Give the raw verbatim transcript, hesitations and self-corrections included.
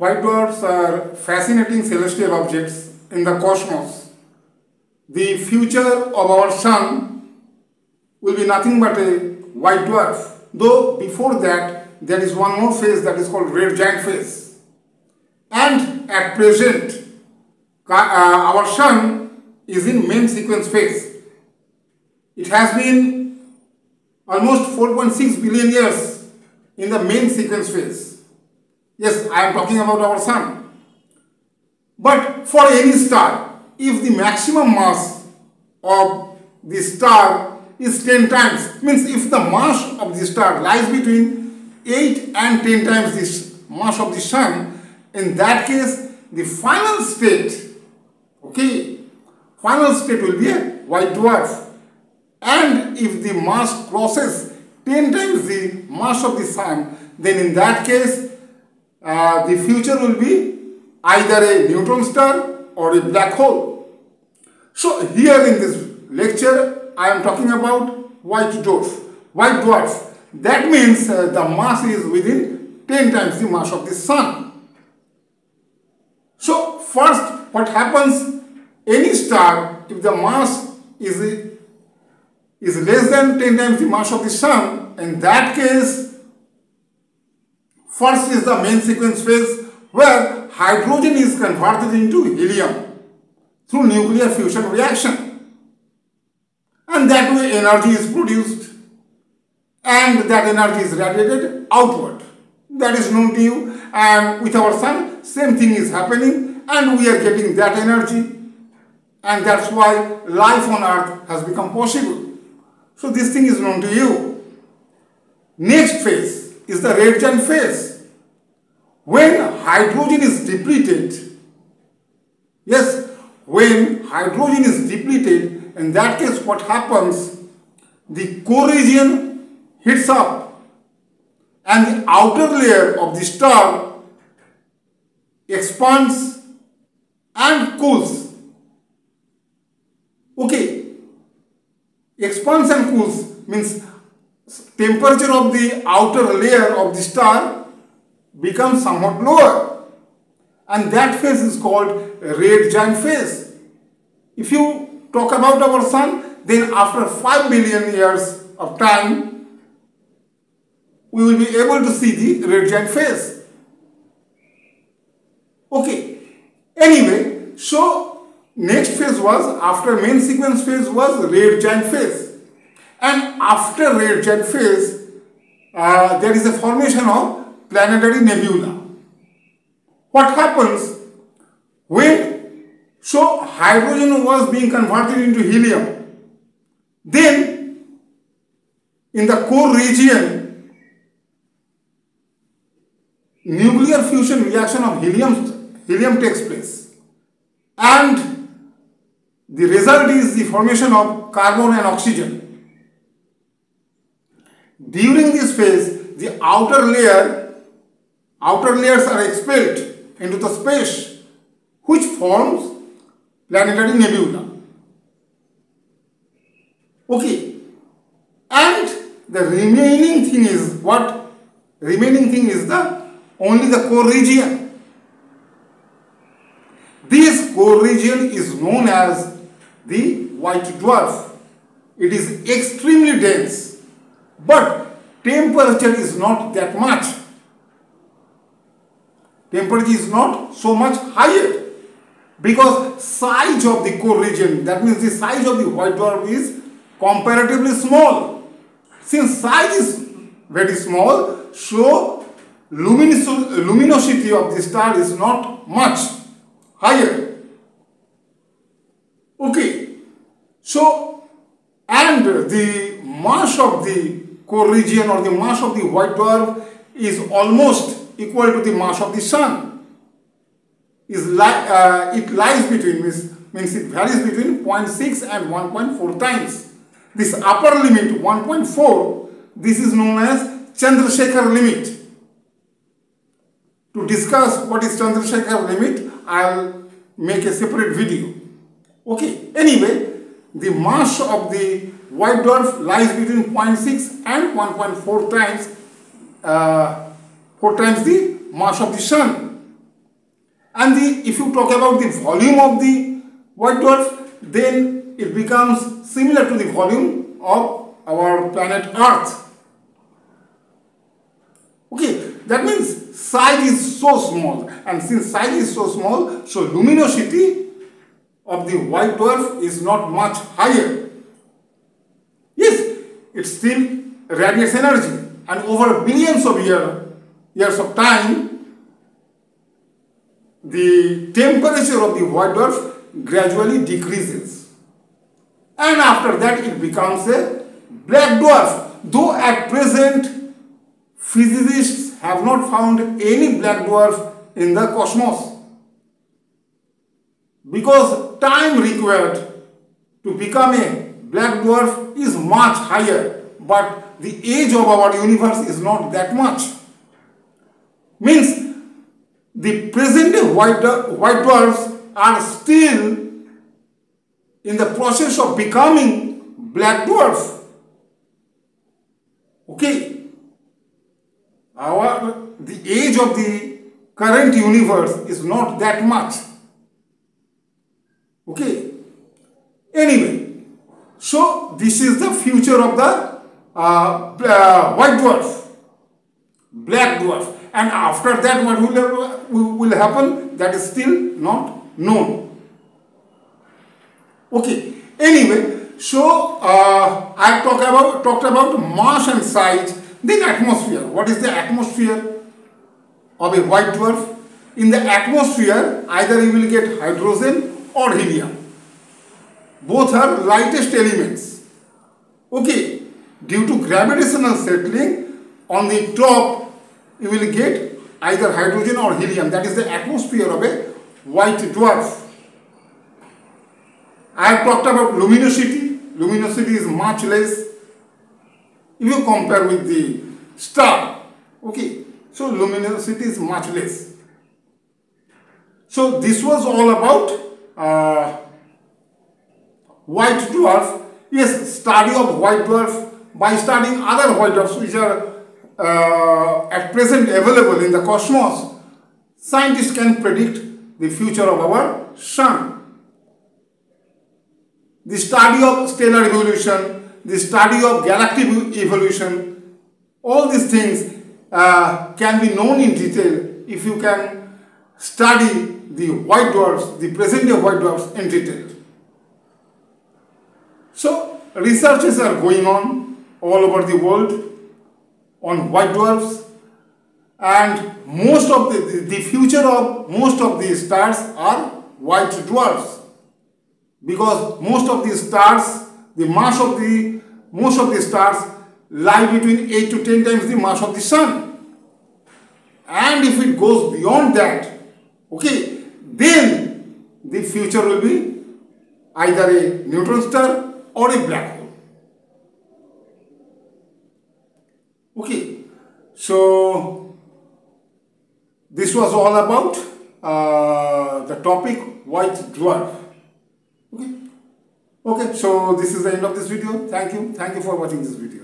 White dwarfs are fascinating celestial objects in the cosmos. The future of our sun will be nothing but a white dwarf. Though before that, there is one more phase that is called red giant phase. And at present, uh, our sun is in main sequence phase. It has been almost four point six billion years in the main sequence phase. Yes, I am talking about our sun. But for any star, if the maximum mass of the star is ten times, means if the mass of the star lies between eight and ten times this mass of the sun, in that case, the final state, okay, final state will be a white dwarf. And if the mass crosses ten times the mass of the sun, then in that case, Uh, the future will be either a neutron star or a black hole. So here in this lecture, I am talking about white dwarf. White dwarf. That means uh, the mass is within ten times the mass of the sun. So first, what happens? Any star, if the mass is is less than ten times the mass of the sun, in that case, first is the main sequence phase, where hydrogen is converted into helium through nuclear fusion reaction. And that way energy is produced, and that energy is radiated outward. That is known to you, and with our sun, same thing is happening, and we are getting that energy. And that's why life on Earth has become possible. So this thing is known to you. Next phase is the red giant phase, when hydrogen is depleted. Yes, when hydrogen is depleted, in that case what happens? The core region heats up and the outer layer of the star expands and cools. Okay, expands and cools means temperature of the outer layer of the star becomes somewhat lower, and that phase is called red giant phase. If you talk about our sun, then after five billion years of time, we will be able to see the red giant phase. Okay, anyway, so next phase was, after main sequence phase was red giant phase. And after red giant phase, uh, there is a formation of planetary nebula. What happens when, so hydrogen was being converted into helium, then in the core region, nuclear fusion reaction of helium, helium takes place, and the result is the formation of carbon and oxygen. During this phase, the outer layer, outer layers are expelled into the space, which forms planetary nebula. Okay, and the remaining thing is what? Remaining thing is the only the core region. This core region is known as the white dwarf. It is extremely dense, but temperature is not that much. Temperature is not so much higher, because size of the core region, that means the size of the white dwarf, is comparatively small. Since size is very small, so luminos luminosity of the star is not much higher. Okay, so and the mass of the core region or the mass of the white dwarf is almost equal to the mass of the sun. Is li uh, it lies between, means, means it varies between zero point six and one point four times. This upper limit one point four, this is known as Chandrasekhar limit. To discuss what is Chandrasekhar limit, I'll make a separate video. Okay, anyway, the mass of the white dwarf lies between zero point six and one point four times, uh, four times the mass of the sun. And the, if you talk about the volume of the white dwarf, then it becomes similar to the volume of our planet Earth. Okay, that means size is so small, and since size is so small, so luminosity of the white dwarf is not much higher. Yes, it still radiates energy, and over billions of year, years of time, the temperature of the white dwarf gradually decreases, and after that it becomes a black dwarf, though at present physicists have not found any black dwarf in the cosmos, because time required to become a black dwarf is much higher, but the age of our universe is not that much. Means the present day white, white dwarfs are still in the process of becoming black dwarf. Okay, our the age of the current universe is not that much. Okay, anyway, so this is the future of the uh, uh, white dwarf, black dwarf, and after that what will, will happen, that is still not known. Okay, anyway, so uh, I talk about, talked about mass and size. Then atmosphere. What is the atmosphere of a white dwarf? In the atmosphere, either you will get hydrogen or helium. Both are lightest elements. Okay, due to gravitational settling, on the top you will get either hydrogen or helium. That is the atmosphere of a white dwarf. I have talked about luminosity. Luminosity is much less if you compare with the star. Okay, so luminosity is much less. So this was all about uh, white dwarf. Yes, study of white dwarf by studying other white dwarfs which are uh, at present available in the cosmos. Scientists can predict the future of our sun. The study of stellar evolution, the study of galactic evolution, all these things uh, can be known in detail if you can study the white dwarfs, the present day white dwarfs in detail. So researches are going on all over the world on white dwarfs, and most of the, the future of most of the stars are white dwarfs, because most of the stars, the mass of the, most of the stars lie between eight to ten times the mass of the sun. And if it goes beyond that, okay, then the future will be either a neutron star or a black hole. Okay, so this was all about uh, the topic white dwarf. Okay. Okay, so this is the end of this video. Thank you. Thank you for watching this video.